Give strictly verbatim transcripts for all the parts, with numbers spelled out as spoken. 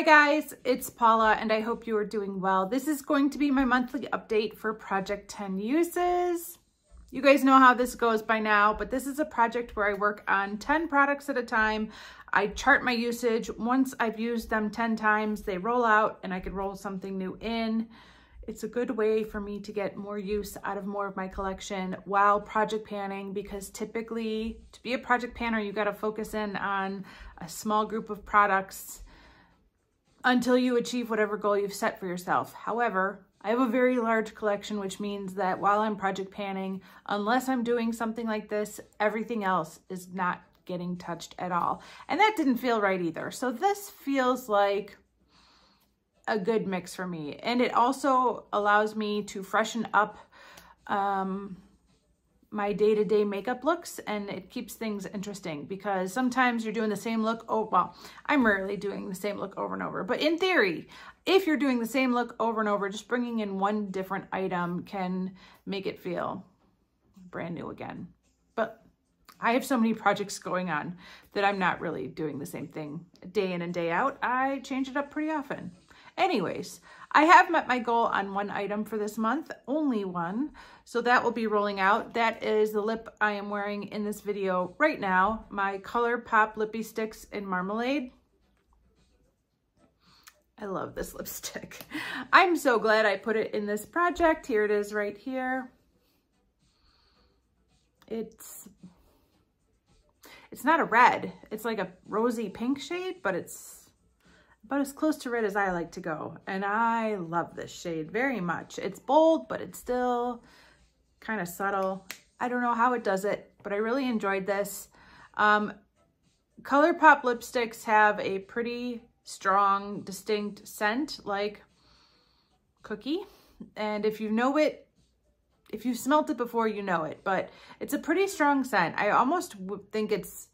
Hi guys, it's Paula and I hope you are doing well. This is going to be my monthly update for Project ten uses. You guys know how this goes by now, but this is a project where I work on ten products at a time. I chart my usage. Once I've used them ten times, they roll out and I can roll something new in. It's a good way for me to get more use out of more of my collection while project panning, because typically to be a project panner, you got to focus in on a small group of products until you achieve whatever goal you've set for yourself. However, I have a very large collection, which means that while I'm project panning, unless I'm doing something like this, everything else is not getting touched at all. And that didn't feel right either. So this feels like a good mix for me. And it also allows me to freshen up um, my day-to-day makeup looks, and it keeps things interesting because sometimes you're doing the same look. Oh, well, I'm rarely doing the same look over and over, but in theory, if you're doing the same look over and over, just bringing in one different item can make it feel brand new again. But I have so many projects going on that I'm not really doing the same thing day in and day out. I change it up pretty often. Anyways, I have met my goal on one item for this month, only one. So that will be rolling out. That is the lip I am wearing in this video right now, my ColourPop Lippy Sticks in Marmalade. I love this lipstick. I'm so glad I put it in this project. Here it is right here. It's, it's not a red. It's like a rosy pink shade, but it's about as close to red as I like to go. And I love this shade very much. It's bold, but it's still kind of subtle. I don't know how it does it, but I really enjoyed this. Um, ColourPop lipsticks have a pretty strong, distinct scent, like cookie. And if you know it, if you've smelt it before, you know it, but it's a pretty strong scent. I almost think it's,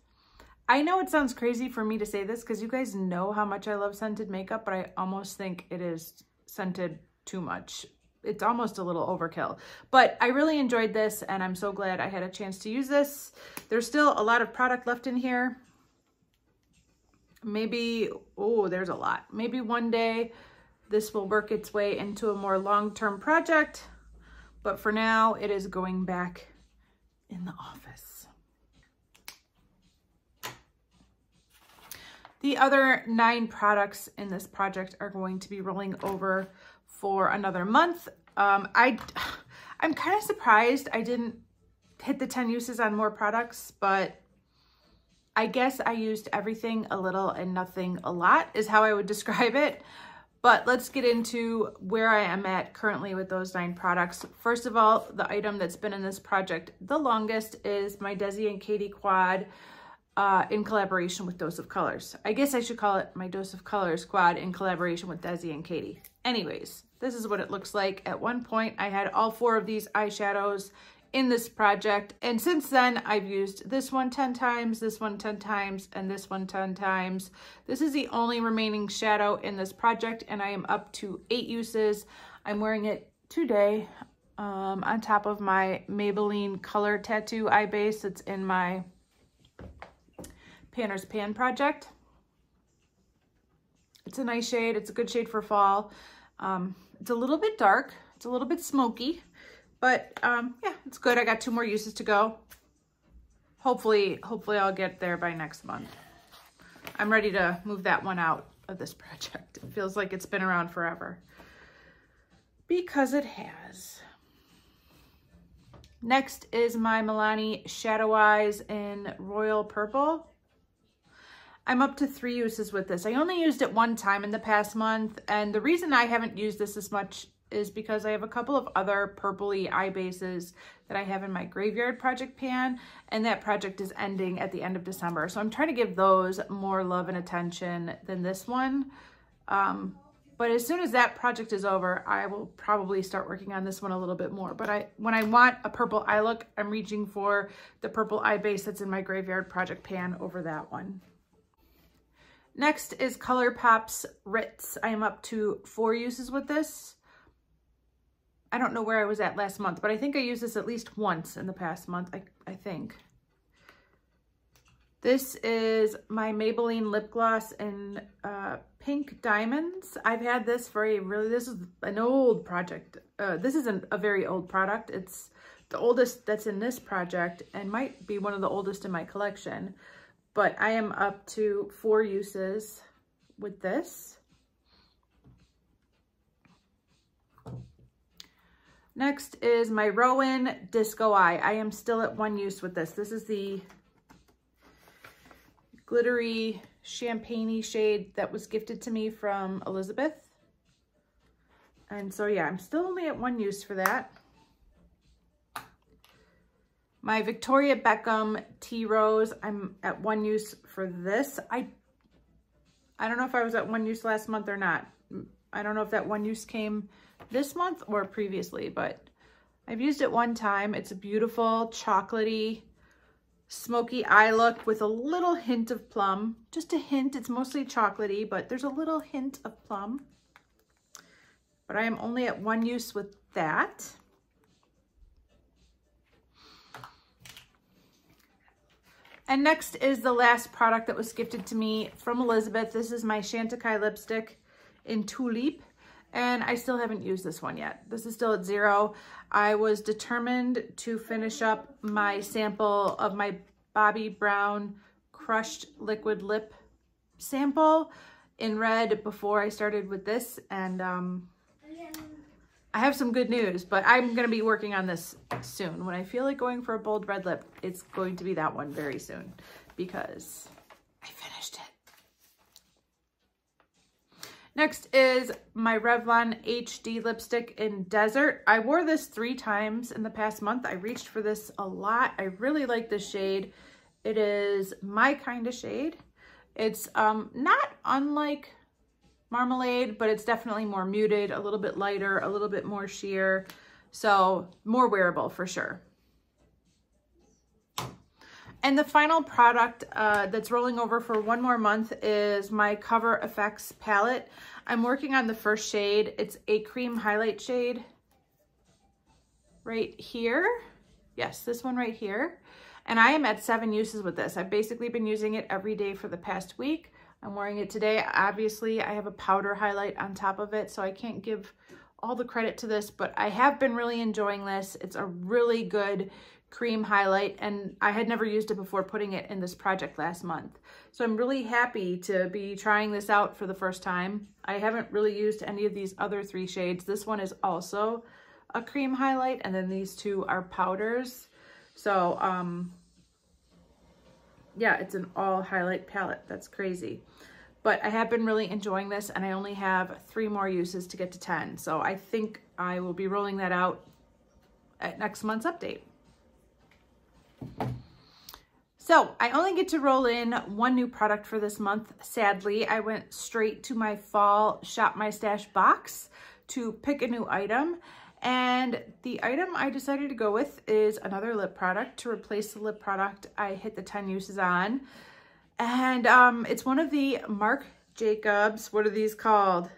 I know it sounds crazy for me to say this because you guys know how much I love scented makeup, but I almost think it is scented too much. It's almost a little overkill, but I really enjoyed this and I'm so glad I had a chance to use this. There's still a lot of product left in here. Maybe, oh, there's a lot. Maybe one day this will work its way into a more long-term project, but for now it is going back in the office. The other nine products in this project are going to be rolling over for another month. Um, I, I'm kind of surprised I didn't hit the ten uses on more products, but I guess I used everything a little and nothing a lot is how I would describe it. But let's get into where I am at currently with those nine products. First of all, the item that's been in this project the longest is my Desi and Katie quad, Uh, in collaboration with Dose of Colors. I guess I should call it my Dose of Colors quad in collaboration with Desi and Katie. Anyways, this is what it looks like. At one point, I had all four of these eyeshadows in this project. And since then, I've used this one ten times, this one ten times, and this one ten times. This is the only remaining shadow in this project, and I am up to eight uses. I'm wearing it today um, on top of my Maybelline Color Tattoo Eye Base that's in my Panner's Pan project. It's a nice shade. It's a good shade for fall. Um, it's a little bit dark. It's a little bit smoky, but um, yeah, it's good. I got two more uses to go. Hopefully, hopefully I'll get there by next month. I'm ready to move that one out of this project. It feels like it's been around forever because it has. Next is my Milani Shadow Eyes in Royal Purple. I'm up to three uses with this. I only used it one time in the past month, and the reason I haven't used this as much is because I have a couple of other purpley eye bases that I have in my Graveyard Project pan, and that project is ending at the end of December. So I'm trying to give those more love and attention than this one. Um, but as soon as that project is over, I will probably start working on this one a little bit more. But I, when I want a purple eye look, I'm reaching for the purple eye base that's in my Graveyard Project pan over that one. Next is ColourPop's Ritz. I am up to four uses with this. I don't know where I was at last month, but I think I used this at least once in the past month, I, I think. This is my Maybelline Lip Gloss in uh, Pink Diamonds. I've had this for a really, this is an old project. Uh, this isn't a very old product. It's the oldest that's in this project and might be one of the oldest in my collection, but I am up to four uses with this. Next is my Rowan Disco Eye. I am still at one use with this. This is the glittery champagne-y shade that was gifted to me from Elizabeth. And so yeah, I'm still only at one use for that. My Victoria Beckham Tea Rose, I'm at one use for this. I I don't know if I was at one use last month or not. I don't know if that one use came this month or previously, but I've used it one time. It's a beautiful chocolatey, smoky eye look with a little hint of plum. Just a hint. It's mostly chocolatey, but there's a little hint of plum. But I am only at one use with that. And next is the last product that was gifted to me from Elizabeth. This is my Chantecaille lipstick in Tulip. And I still haven't used this one yet. This is still at zero. I was determined to finish up my sample of my Bobbi Brown Crushed Liquid Lip sample in red before I started with this. And um, I have some good news, but I'm gonna be working on this soon. When I feel like going for a bold red lip, it's going to be that one very soon because I finished it. Next is my Revlon H D lipstick in Desert. I wore this three times in the past month. I reached for this a lot. I really like this shade. It is my kind of shade. It's um, not unlike Marmalade, but it's definitely more muted, a little bit lighter, a little bit more sheer. So more wearable for sure. And the final product uh, that's rolling over for one more month is my Cover F X palette. I'm working on the first shade. It's a cream highlight shade right here. Yes, this one right here. And I am at seven uses with this. I've basically been using it every day for the past week. I'm wearing it today. Obviously, I have a powder highlight on top of it, so I can't give all the credit to this, but I have been really enjoying this. It's a really good cream highlight, and I had never used it before putting it in this project last month. So I'm really happy to be trying this out for the first time. I haven't really used any of these other three shades. This one is also a cream highlight, and then these two are powders. So um, yeah, it's an all highlight palette. That's crazy. But I have been really enjoying this, and I only have three more uses to get to ten. So I think I will be rolling that out at next month's update. So I only get to roll in one new product for this month. Sadly, I went straight to my fall Shop My Stash box to pick a new item. And the item I decided to go with is another lip product to replace the lip product I hit the ten uses on. And um, it's one of the Marc Jacobs, what are these called?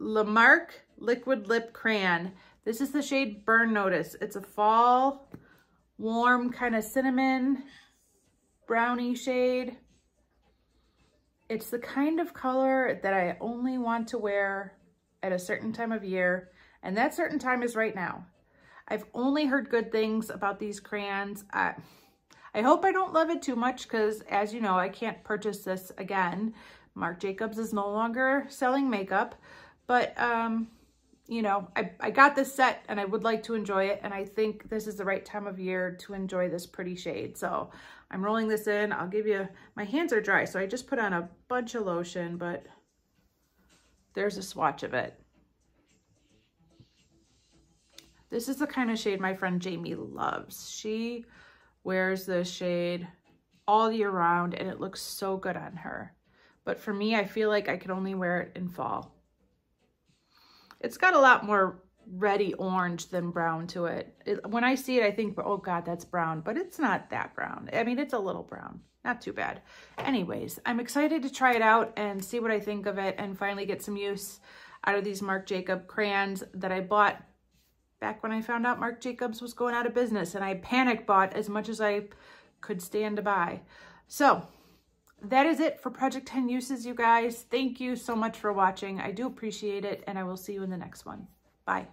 Lamarque Liquid Lip Crayon. This is the shade Burn Notice. It's a fall, warm kind of cinnamon brownie shade. It's the kind of color that I only want to wear at a certain time of year, and that certain time is right now. I've only heard good things about these crayons. I, I hope I don't love it too much because, as you know, I can't purchase this again. Marc Jacobs is no longer selling makeup, but um you know, I, I got this set and I would like to enjoy it. And I think this is the right time of year to enjoy this pretty shade. So I'm rolling this in. I'll give you, my hands are dry. So I just put on a bunch of lotion, but there's a swatch of it. This is the kind of shade my friend Jamie loves. She wears this shade all year round and it looks so good on her. But for me, I feel like I could only wear it in fall. It's got a lot more reddy orange than brown to it. it. When I see it, I think, oh God, that's brown, but it's not that brown. I mean, it's a little brown, not too bad. Anyways, I'm excited to try it out and see what I think of it and finally get some use out of these Marc Jacobs crayons that I bought back when I found out Marc Jacobs was going out of business, and I panic bought as much as I could stand to buy. So that is it for Project ten uses, you guys. Thank you so much for watching. I do appreciate it, and I will see you in the next one. Bye.